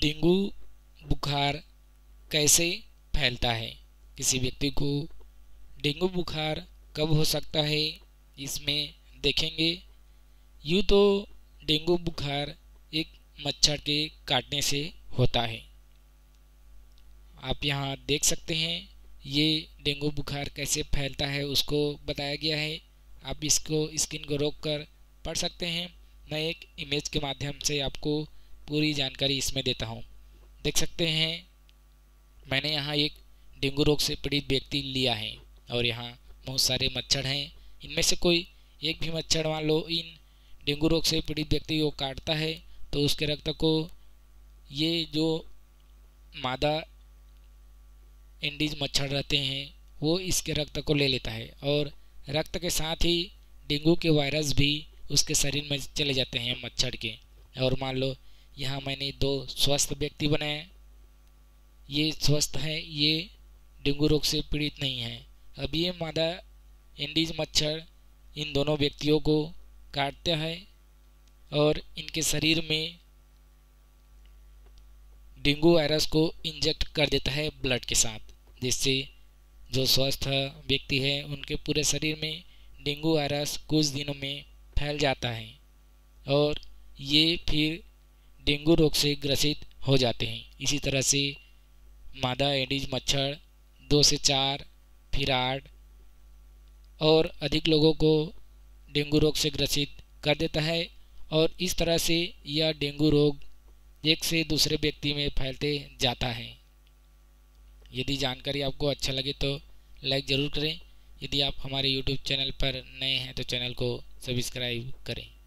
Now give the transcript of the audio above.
Dengue बुखार कैसे फैलता है, किसी व्यक्ति को डेंगू बुखार कब हो सकता है इसमें देखेंगे। यूँ तो डेंगू बुखार एक मच्छर के काटने से होता है। आप यहाँ देख सकते हैं ये डेंगू बुखार कैसे फैलता है उसको बताया गया है। आप इसको स्क्रीन को रोककर पढ़ सकते हैं, मैं एक इमेज के माध्यम से आपको पूरी जानकारी इसमें देता हूँ। देख सकते हैं मैंने यहाँ एक डेंगू रोग से पीड़ित व्यक्ति लिया है और यहाँ बहुत सारे मच्छर हैं। इनमें से कोई एक भी मच्छर मान लो इन डेंगू रोग से पीड़ित व्यक्ति को काटता है तो उसके रक्त को ये जो मादा एंडीज मच्छर रहते हैं वो इसके रक्त को ले लेता है और रक्त के साथ ही डेंगू के वायरस भी उसके शरीर में चले जाते हैं मच्छर के। और मान लो यहाँ मैंने दो स्वस्थ व्यक्ति बनाए, ये स्वस्थ है, ये डेंगू रोग से पीड़ित नहीं है। अब ये मादा एंडीज मच्छर इन दोनों व्यक्तियों को काटता है और इनके शरीर में डेंगू वायरस को इंजेक्ट कर देता है ब्लड के साथ, जिससे जो स्वस्थ व्यक्ति है उनके पूरे शरीर में डेंगू वायरस कुछ दिनों में फैल जाता है और ये फिर डेंगू रोग से ग्रसित हो जाते हैं। इसी तरह से मादा एडीज मच्छर 2 से 4 फिर 8 और अधिक लोगों को डेंगू रोग से ग्रसित कर देता है और इस तरह से यह डेंगू रोग एक से दूसरे व्यक्ति में फैलते जाता है। यदि जानकारी आपको अच्छा लगे तो लाइक ज़रूर करें। यदि आप हमारे YouTube चैनल पर नए हैं तो चैनल को सब्सक्राइब करें।